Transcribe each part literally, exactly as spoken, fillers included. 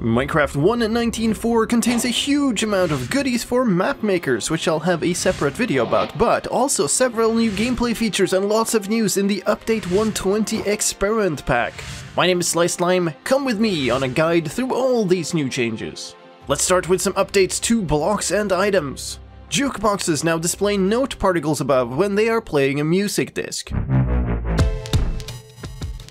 Minecraft one point nineteen point four contains a huge amount of goodies for map makers, which I'll have a separate video about, but also several new gameplay features and lots of news in the Update one twenty Experiment Pack. My name is slicedlime, come with me on a guide through all these new changes. Let's start with some updates to blocks and items. Jukeboxes now display note particles above when they are playing a music disc.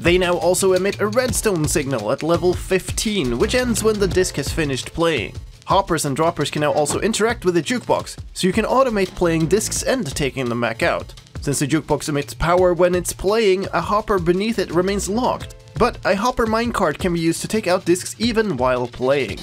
They now also emit a redstone signal at level fifteen, which ends when the disc has finished playing. Hoppers and droppers can now also interact with the jukebox, so you can automate playing discs and taking them back out. Since the jukebox emits power when it's playing, a hopper beneath it remains locked, but a hopper minecart can be used to take out discs even while playing.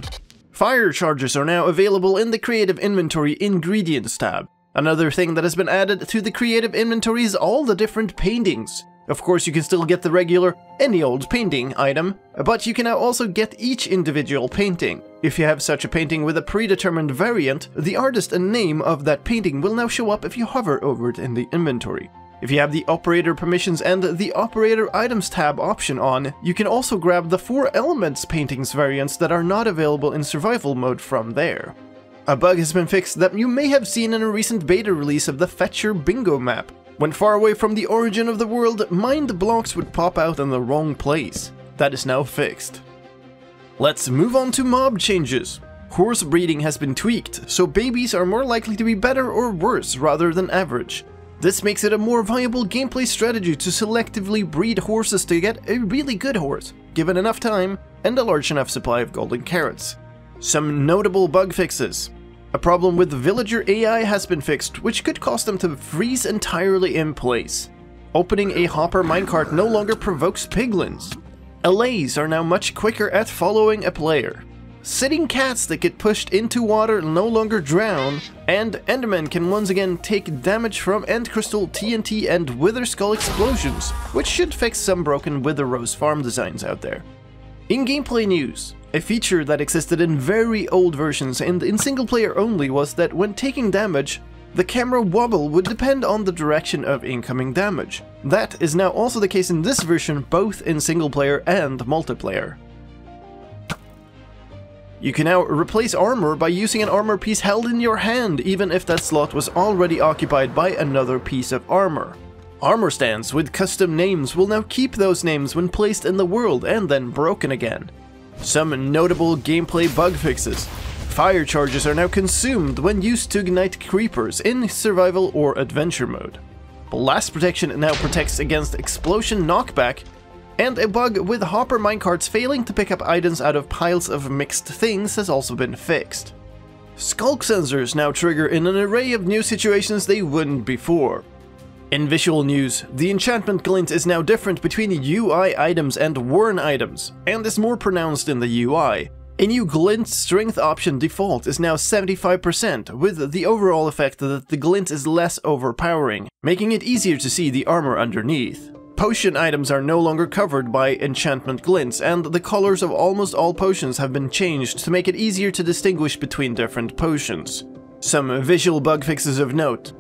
Fire charges are now available in the Creative Inventory Ingredients tab. Another thing that has been added to the Creative Inventory is all the different paintings. Of course, you can still get the regular any old painting item, but you can now also get each individual painting. If you have such a painting with a predetermined variant, the artist and name of that painting will now show up if you hover over it in the inventory. If you have the Operator Permissions and the Operator Items tab option on, you can also grab the four Elements paintings variants that are not available in survival mode from there. A bug has been fixed that you may have seen in a recent beta release of the Fetcher Bingo map. When far away from the origin of the world, mined blocks would pop out in the wrong place. That is now fixed. Let's move on to mob changes. Horse breeding has been tweaked, so babies are more likely to be better or worse rather than average. This makes it a more viable gameplay strategy to selectively breed horses to get a really good horse, given enough time and a large enough supply of golden carrots. Some notable bug fixes. A problem with villager A I has been fixed, which could cause them to freeze entirely in place. Opening a hopper minecart no longer provokes piglins. Allays are now much quicker at following a player. Sitting cats that get pushed into water no longer drown, and Enderman can once again take damage from End Crystal, T N T, and Wither Skull explosions, which should fix some broken Wither Rose farm designs out there. In gameplay news, a feature that existed in very old versions and in single player only was that when taking damage, the camera wobble would depend on the direction of incoming damage. That is now also the case in this version, both in single player and multiplayer. You can now replace armor by using an armor piece held in your hand, even if that slot was already occupied by another piece of armor. Armor stands with custom names will now keep those names when placed in the world and then broken again. Some notable gameplay bug fixes. Fire charges are now consumed when used to ignite creepers in survival or adventure mode. Blast protection now protects against explosion knockback, and a bug with hopper minecarts failing to pick up items out of piles of mixed things has also been fixed. Sculk sensors now trigger in an array of new situations they wouldn't before. In visual news, the enchantment glint is now different between U I items and worn items, and is more pronounced in the U I. A new glint strength option default is now seventy-five percent, with the overall effect that the glint is less overpowering, making it easier to see the armor underneath. Potion items are no longer covered by enchantment glints, and the colors of almost all potions have been changed to make it easier to distinguish between different potions. Some visual bug fixes of note.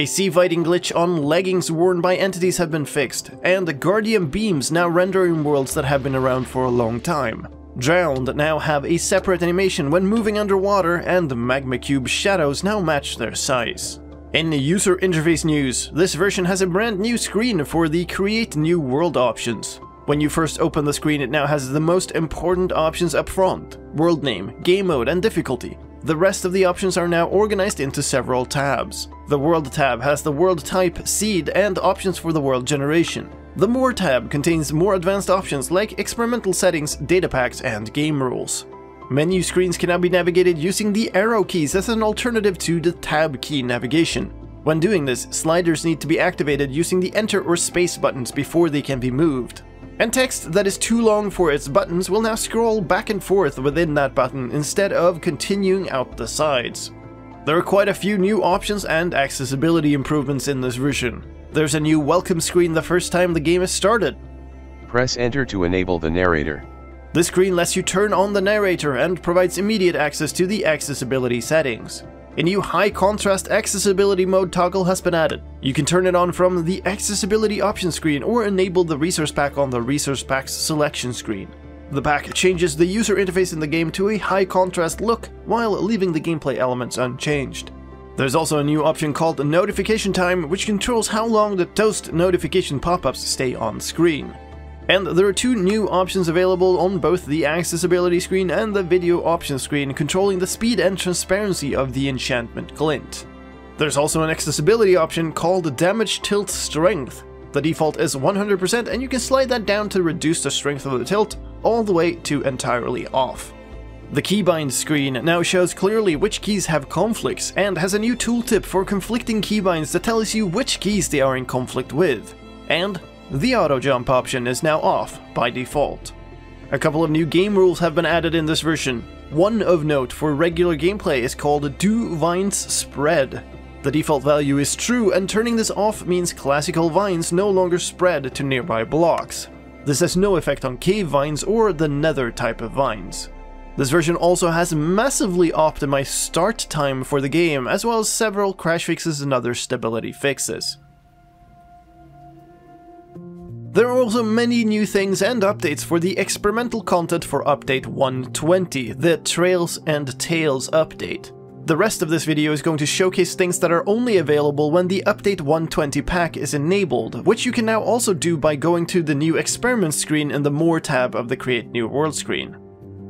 A sea fighting glitch on leggings worn by entities have been fixed, and the Guardian beams now render in worlds that have been around for a long time. Drowned now have a separate animation when moving underwater, and Magma Cube shadows now match their size. In user interface news, this version has a brand new screen for the Create New World options. When you first open the screen, it now has the most important options up front: world name, game mode, and difficulty. The rest of the options are now organized into several tabs. The World tab has the world type, seed, and options for the world generation. The More tab contains more advanced options like experimental settings, data packs, and game rules. Menu screens can now be navigated using the arrow keys as an alternative to the tab key navigation. When doing this, sliders need to be activated using the enter or space buttons before they can be moved. And text that is too long for its buttons will now scroll back and forth within that button instead of continuing out the sides. There are quite a few new options and accessibility improvements in this version. There's a new welcome screen the first time the game is started. Press enter to enable the narrator. This screen lets you turn on the narrator and provides immediate access to the accessibility settings. A new high contrast accessibility mode toggle has been added. You can turn it on from the accessibility option screen or enable the resource pack on the resource pack's selection screen. The pack changes the user interface in the game to a high contrast look while leaving the gameplay elements unchanged. There's also a new option called Notification Time, which controls how long the toast notification pop-ups stay on screen. And there are two new options available on both the accessibility screen and the video options screen, controlling the speed and transparency of the enchantment glint. There's also an accessibility option called Damage Tilt Strength. The default is one hundred percent and you can slide that down to reduce the strength of the tilt all the way to entirely off. The keybind screen now shows clearly which keys have conflicts and has a new tooltip for conflicting keybinds that tells you which keys they are in conflict with. And the auto jump option is now off by default. A couple of new game rules have been added in this version. One of note for regular gameplay is called Do Vines Spread. The default value is true, and turning this off means classical vines no longer spread to nearby blocks. This has no effect on cave vines or the nether type of vines. This version also has massively optimized start time for the game, as well as several crash fixes and other stability fixes. There are also many new things and updates for the experimental content for update one twenty, the Trails and Tales update. The rest of this video is going to showcase things that are only available when the update one twenty pack is enabled, which you can now also do by going to the new experiment screen in the More tab of the Create New World screen.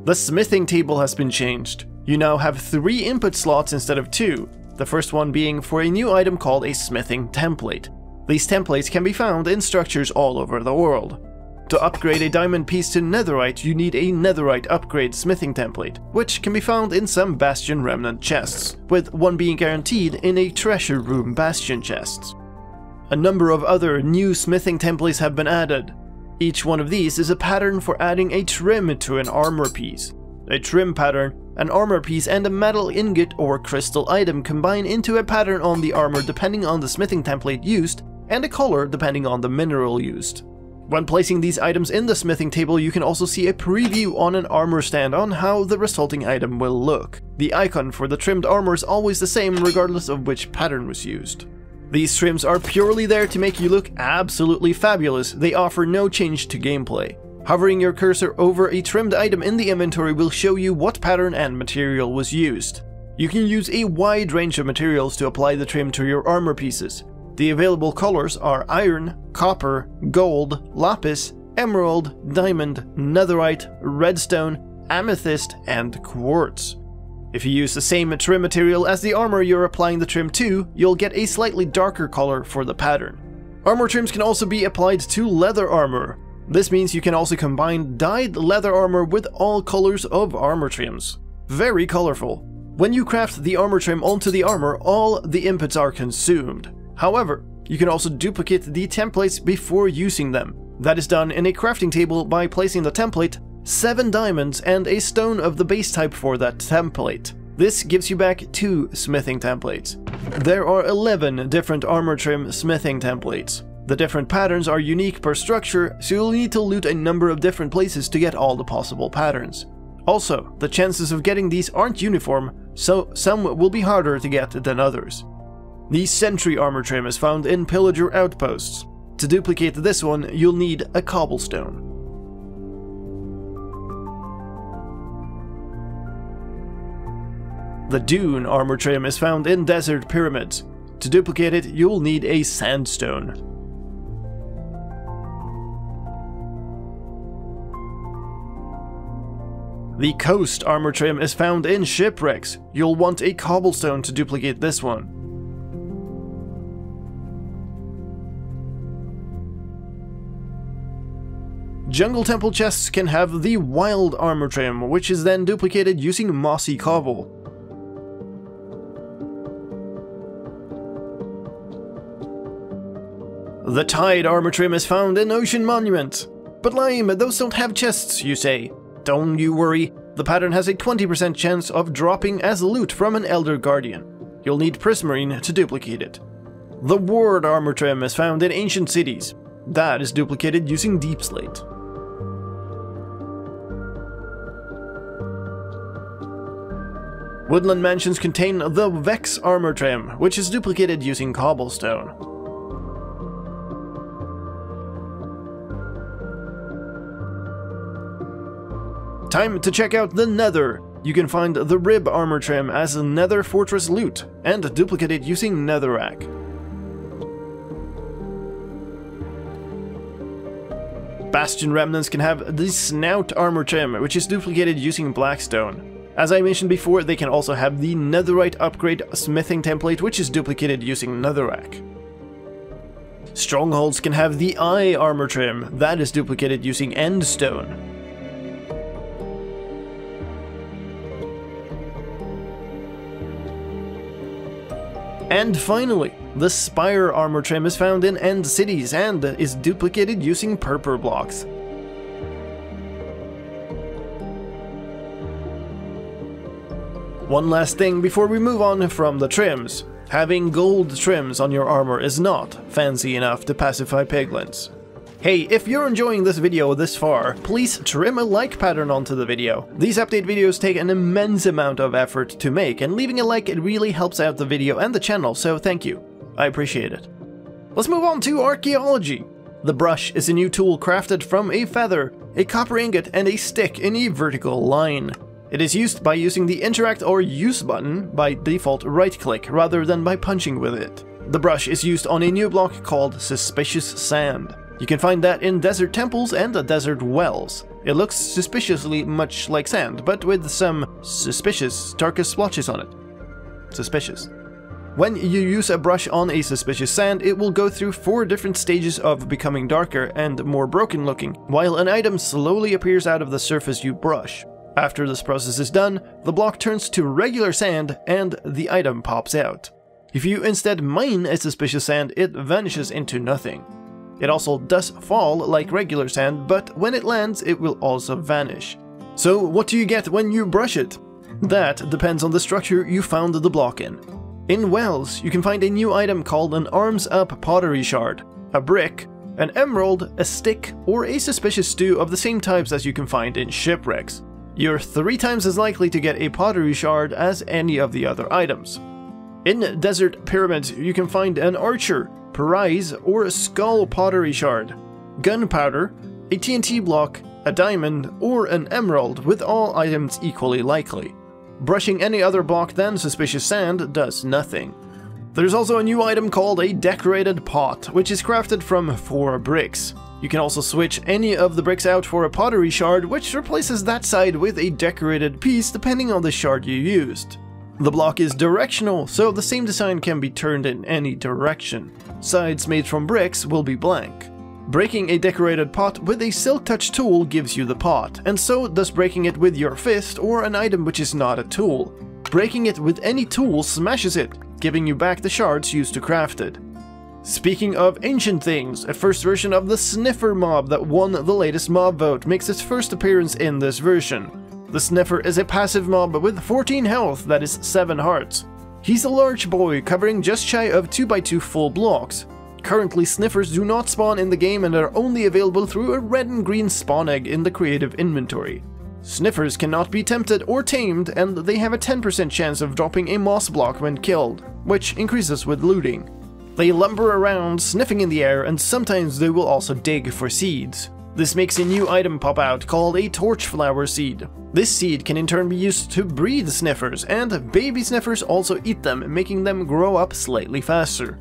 The smithing table has been changed. You now have three input slots instead of two, the first one being for a new item called a smithing template. These templates can be found in structures all over the world. To upgrade a diamond piece to netherite, you need a netherite upgrade smithing template, which can be found in some bastion remnant chests, with one being guaranteed in a treasure room bastion chest. A number of other new smithing templates have been added. Each one of these is a pattern for adding a trim to an armor piece. A trim pattern, an armor piece, and a metal ingot or crystal item combine into a pattern on the armor depending on the smithing template used, and a color depending on the mineral used. When placing these items in the smithing table, you can also see a preview on an armor stand on how the resulting item will look. The icon for the trimmed armor is always the same regardless of which pattern was used. These trims are purely there to make you look absolutely fabulous. They offer no change to gameplay. Hovering your cursor over a trimmed item in the inventory will show you what pattern and material was used. You can use a wide range of materials to apply the trim to your armor pieces. The available colors are iron, copper, gold, lapis, emerald, diamond, netherite, redstone, amethyst, and quartz. If you use the same trim material as the armor you're applying the trim to, you'll get a slightly darker color for the pattern. Armor trims can also be applied to leather armor. This means you can also combine dyed leather armor with all colors of armor trims. Very colorful. When you craft the armor trim onto the armor, all the inputs are consumed. However, you can also duplicate the templates before using them. That is done in a crafting table by placing the template, seven diamonds, and a stone of the base type for that template. This gives you back two smithing templates. There are eleven different armor trim smithing templates. The different patterns are unique per structure, so you'll need to loot a number of different places to get all the possible patterns. Also, the chances of getting these aren't uniform, so some will be harder to get than others. The Sentry Armor Trim is found in Pillager Outposts. To duplicate this one, you'll need a cobblestone. The Dune Armor Trim is found in Desert Pyramids. To duplicate it, you'll need a sandstone. The Coast Armor Trim is found in Shipwrecks. You'll want a cobblestone to duplicate this one. Jungle Temple chests can have the Wild Armor Trim, which is then duplicated using mossy cobble. The Tide Armor Trim is found in Ocean Monument. But Lime, those don't have chests, you say. Don't you worry, the pattern has a twenty percent chance of dropping as loot from an Elder Guardian. You'll need Prismarine to duplicate it. The Ward Armor Trim is found in Ancient Cities. That is duplicated using Deep Slate. Woodland mansions contain the Vex armor trim, which is duplicated using cobblestone. Time to check out the Nether! You can find the Rib Armor Trim as a Nether Fortress loot, and duplicate it using netherrack. Bastion remnants can have the Snout Armor Trim, which is duplicated using blackstone. As I mentioned before, they can also have the netherite upgrade smithing template, which is duplicated using netherrack. Strongholds can have the Eye Armor Trim, that is duplicated using endstone. And finally, the Spire Armor Trim is found in End Cities and is duplicated using purple blocks. One last thing before we move on from the trims. Having gold trims on your armor is not fancy enough to pacify piglins. Hey, if you're enjoying this video this far, please trim a like pattern onto the video. These update videos take an immense amount of effort to make, and leaving a like it really helps out the video and the channel, so thank you. I appreciate it. Let's move on to archaeology. The brush is a new tool crafted from a feather, a copper ingot, and a stick in a vertical line. It is used by using the interact or use button, by default right-click, rather than by punching with it. The brush is used on a new block called Suspicious Sand. You can find that in desert temples and desert wells. It looks suspiciously much like sand, but with some suspicious darkest splotches on it. Suspicious. When you use a brush on a suspicious sand, it will go through four different stages of becoming darker and more broken looking, while an item slowly appears out of the surface you brush. After this process is done, the block turns to regular sand and the item pops out. If you instead mine a suspicious sand, it vanishes into nothing. It also does fall like regular sand, but when it lands, it will also vanish. So what do you get when you brush it? That depends on the structure you found the block in. In wells, you can find a new item called an arms up pottery shard, a brick, an emerald, a stick, or a suspicious stew of the same types as you can find in shipwrecks. You're three times as likely to get a pottery shard as any of the other items. In desert pyramids, you can find an archer, prize or a skull pottery shard, gunpowder, a T N T block, a diamond, or an emerald, with all items equally likely. Brushing any other block than suspicious sand does nothing. There's also a new item called a decorated pot, which is crafted from four bricks. You can also switch any of the bricks out for a pottery shard, which replaces that side with a decorated piece depending on the shard you used. The block is directional, so the same design can be turned in any direction. Sides made from bricks will be blank. Breaking a decorated pot with a silk touch tool gives you the pot, and so does breaking it with your fist or an item which is not a tool. Breaking it with any tool smashes it, giving you back the shards used to craft it. Speaking of ancient things, a first version of the Sniffer mob that won the latest mob vote makes its first appearance in this version. The Sniffer is a passive mob with fourteen health, that is seven hearts. He's a large boy covering just shy of two by two full blocks. Currently, Sniffers do not spawn in the game and are only available through a red and green spawn egg in the creative inventory. Sniffers cannot be tempted or tamed, and they have a ten percent chance of dropping a moss block when killed, which increases with looting. They lumber around, sniffing in the air, and sometimes they will also dig for seeds. This makes a new item pop out called a torchflower seed. This seed can in turn be used to breed sniffers, and baby sniffers also eat them, making them grow up slightly faster.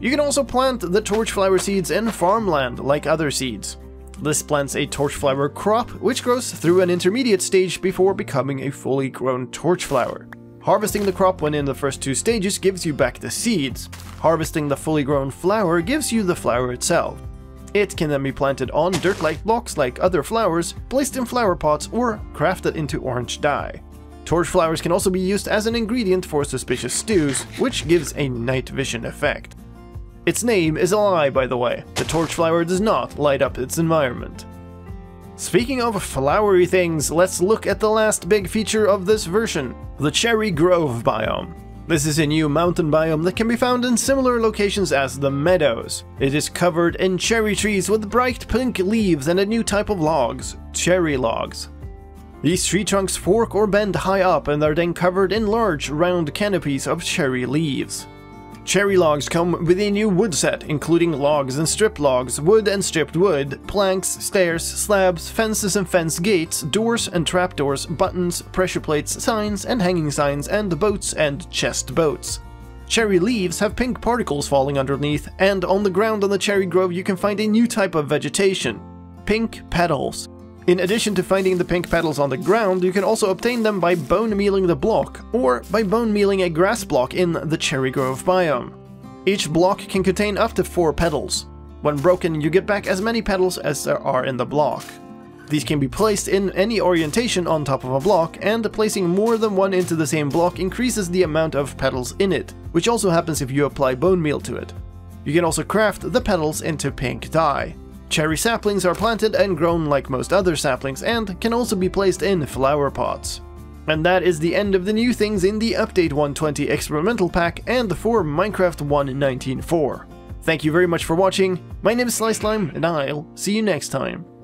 You can also plant the torchflower seeds in farmland like other seeds. This plants a torchflower crop, which grows through an intermediate stage before becoming a fully grown torchflower. Harvesting the crop when in the first two stages gives you back the seeds. Harvesting the fully grown flower gives you the flower itself. It can then be planted on dirt-like blocks like other flowers, placed in flower pots, or crafted into orange dye. Torchflowers can also be used as an ingredient for suspicious stews, which gives a night vision effect. Its name is a lie, by the way. The torchflower does not light up its environment. Speaking of flowery things, let's look at the last big feature of this version, the Cherry Grove biome. This is a new mountain biome that can be found in similar locations as the meadows. It is covered in cherry trees with bright pink leaves and a new type of logs, cherry logs. These tree trunks fork or bend high up and are then covered in large, round canopies of cherry leaves. Cherry logs come with a new wood set, including logs and stripped logs, wood and stripped wood, planks, stairs, slabs, fences and fence gates, doors and trapdoors, buttons, pressure plates, signs and hanging signs, and boats and chest boats. Cherry leaves have pink particles falling underneath, and on the ground on the cherry grove you can find a new type of vegetation, pink petals. In addition to finding the pink petals on the ground, you can also obtain them by bone mealing the block, or by bone mealing a grass block in the Cherry Grove biome. Each block can contain up to four petals. When broken, you get back as many petals as there are in the block. These can be placed in any orientation on top of a block, and placing more than one into the same block increases the amount of petals in it, which also happens if you apply bone meal to it. You can also craft the petals into pink dye. Cherry saplings are planted and grown like most other saplings, and can also be placed in flower pots. And that is the end of the new things in the Update one twenty Experimental Pack and for Minecraft one nineteen point four. Thank you very much for watching, my name is slicedlime, and I'll see you next time.